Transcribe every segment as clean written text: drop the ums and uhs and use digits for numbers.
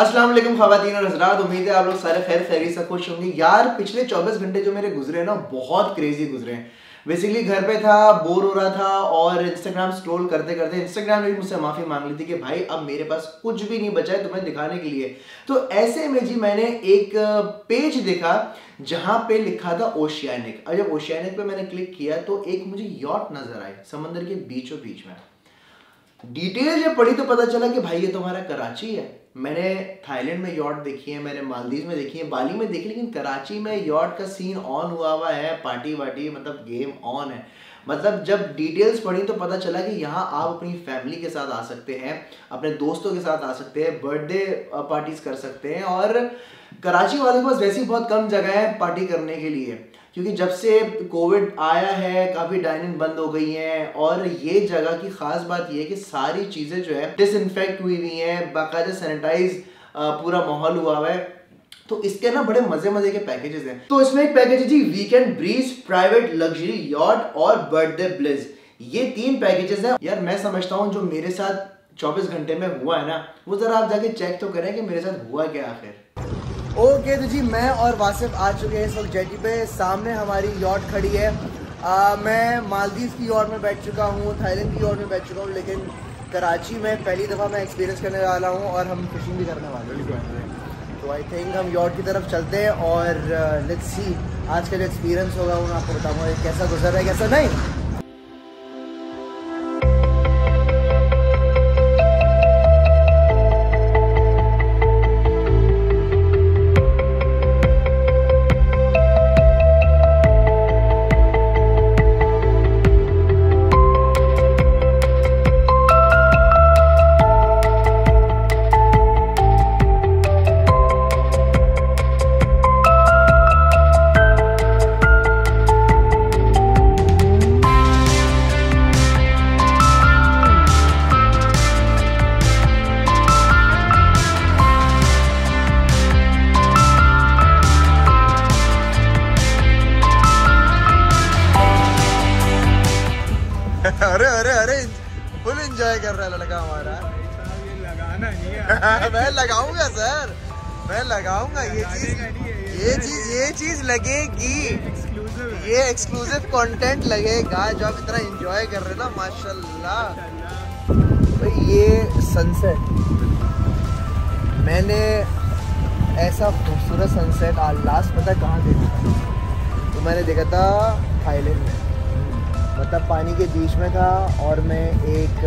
अस्सलाम वालेकुम ख़वातीन और हज़रात, उम्मीद है आप लोग सारे खैर खैरी से खुश होंगे। यार पिछले 24 घंटे जो मेरे गुजरे ना बहुत क्रेजी गुजरे हैं। बेसिकली घर पे था, बोर हो रहा था और इंस्टाग्राम स्क्रॉल करते करते इंस्टाग्राम ने भी मुझसे माफ़ी मांग ली थी कि भाई अब मेरे पास कुछ भी नहीं बचा है तुम्हें दिखाने के लिए। तो ऐसे में जी मैंने एक पेज देखा जहाँ पे लिखा था ओशियानिक, और जब ओशियानिक पे मैंने क्लिक किया तो एक मुझे यॉट नज़र आई समंदर के बीचों बीच में। डिटेल जब पढ़ी तो पता चला कि भाई ये तुम्हारा कराची है। मैंने थाईलैंड में यॉट देखी है, मैंने मालदीव में देखी है, बाली में देखी, लेकिन कराची में यॉट का सीन ऑन हुआ हुआ है, पार्टी वार्टी मतलब गेम ऑन है। मतलब जब डिटेल्स पढ़ी तो पता चला कि यहाँ आप अपनी फैमिली के साथ आ सकते हैं, अपने दोस्तों के साथ आ सकते हैं, बर्थडे पार्टीज कर सकते हैं। और कराची वालों के पास वैसी बहुत कम जगह है पार्टी करने के लिए, क्योंकि जब से कोविड आया है काफ़ी डाइनिंग बंद हो गई हैं। और ये जगह की ख़ास बात ये है कि सारी चीज़ें जो है डिसइंफेक्ट हुई हुई हैं, बाकायदा सैनिटाइज पूरा माहौल हुआ हुआ है। तो इसके ना बड़े मज़े मज़े के पैकेजेस हैं। तो इसमें एक पैकेज है जी weekend breeze, private luxury yacht और बर्थडे ब्लिस, ये तीन पैकेजेस हैं। यार मैं समझता हूँ जो मेरे साथ 24 घंटे में हुआ है ना वो ज़रा आप जाके चेक तो करें कि मेरे साथ हुआ क्या आखिर। ओके तो जी मैं और वासिफ आ चुके हैं इस वक्त जेटी पे। सामने हमारी यॉट खड़ी है। मैं मालदीव की यॉट में बैठ चुका हूँ, थाईलैंड की यॉट में बैठ चुका हूँ, लेकिन कराची में पहली दफ़ा मैं एक्सपीरियंस करने वाला हूँ और हम फिशिंग भी करने वाले हैं। तो आई थिंक हम यॉट की तरफ चलते हैं और लेट्स सी आज का जो एक्सपीरियंस होगा वो आपको बताऊँगा कैसा गुजर रहा है कैसा नहीं। अरे अरे अरे फुल एंजॉय कर रहा है लड़का हमारा। ये लगाना नहीं है। मैं लगाऊंगा सर, मैं लगाऊंगा। ये चीज लगेगी, ये एक्सक्लूसिव कंटेंट लगेगा जो आप इतना एंजॉय कर रहे हैं ना माशाल्लाह। तो ये सनसेट, मैंने ऐसा खूबसूरत सनसेट आज लास्ट पता कहाँ देखा था? तो मैंने देखा था थाईलैंड में, मतलब पानी के बीच में था और मैं एक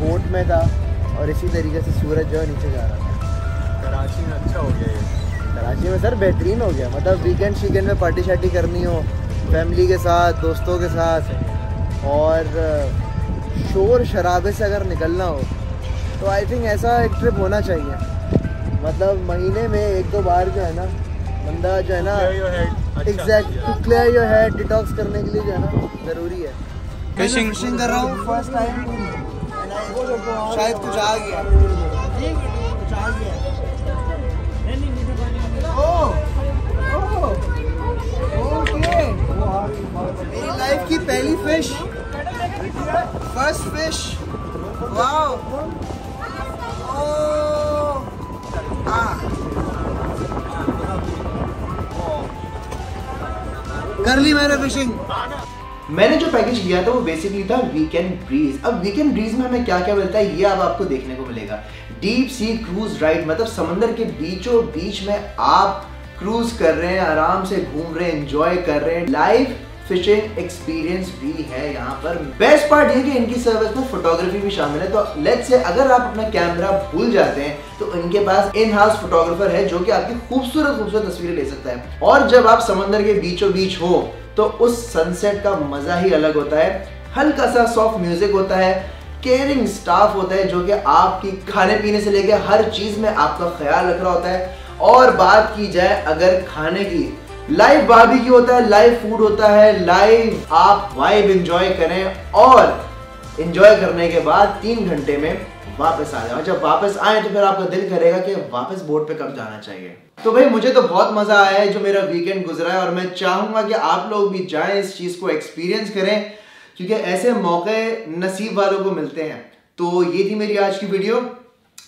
बोट में था और इसी तरीके से सूरज जो है नीचे जा रहा था। कराची में अच्छा हो गया ये, कराची में सर बेहतरीन हो गया। मतलब वीकेंड शीकेंड में पार्टी शार्टी करनी हो फैमिली के साथ, दोस्तों के साथ, और शोर शराबे से अगर निकलना हो तो आई थिंक ऐसा एक ट्रिप होना चाहिए। मतलब महीने में एक दो बार जो है ना बंदा जो है ना exact clear your head detox करने के लिए जो है ना जरूरी है। फिशिंग कर रहा हूँ फर्स्ट टाइम, शायद कुछ आ गया, कुछ आ गया। ओके मेरी लाइफ की पहली फिश, फर्स्ट फिश। वाओ कर ली मैंने फिशिंग। मैंने जो पैकेज लिया था वो बेसिकली था वीकेंड ब्रीज। अब वीकेंड ब्रीज में हमें क्या क्या मिलता है ये अब आपको देखने को मिलेगा। डीप सी क्रूज राइड, मतलब समंदर के बीचों बीच में आप क्रूज कर रहे हैं, आराम से घूम रहे हैं, एंजॉय कर रहे हैं। लाइव फिशिंग एक्सपीरियंस भी है यहाँ पर। बेस्ट पार्ट ये कि इनकी सर्विस में फोटोग्राफी भी शामिल है। तो लेट्स से अगर आप अपना कैमरा भूल जाते हैं तो इनके पास इन हाउस फोटोग्राफर है जो कि आपकी खूबसूरत खूबसूरत तस्वीरें ले सकता है। और जब आप समंदर के बीचों बीच हो तो उस सनसेट का मज़ा ही अलग होता है। हल्का सा सॉफ्ट म्यूजिक होता है, केयरिंग स्टाफ होता है जो कि आपकी खाने पीने से लेकर हर चीज़ में आपका ख्याल रख रहा होता है। और बात की जाए अगर खाने की, लाइव बारबेक्यू होता है, लाइव फूड होता है, लाइव आप वाइब एंजॉय करें और एंजॉय करने के बाद 3 घंटे में वापस आ जाओ। जब वापस आए तो फिर आपका दिल करेगा कि वापस बोट पे कब जाना चाहिए। तो भाई मुझे तो बहुत मज़ा आया है जो मेरा वीकेंड गुजरा है और मैं चाहूँगा कि आप लोग भी जाएं, इस चीज़ को एक्सपीरियंस करें क्योंकि ऐसे मौके नसीब वालों को मिलते हैं। तो ये थी मेरी आज की वीडियो।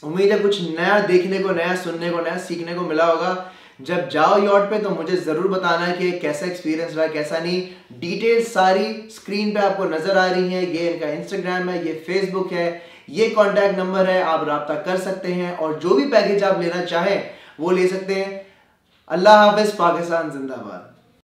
उम्मीद है कुछ नया देखने को, नया सुनने को, नया सीखने को मिला होगा। जब जाओ यॉट पे तो मुझे ज़रूर बताना कि कैसा एक्सपीरियंस रहा, कैसा नहीं। डिटेल्स सारी स्क्रीन पे आपको नज़र आ रही हैं। ये इनका इंस्टाग्राम है, ये फेसबुक है, ये कॉन्टैक्ट नंबर है, आप रब्ता कर सकते हैं और जो भी पैकेज आप लेना चाहें वो ले सकते हैं। अल्लाह हाफिज़, पाकिस्तान जिंदाबाद।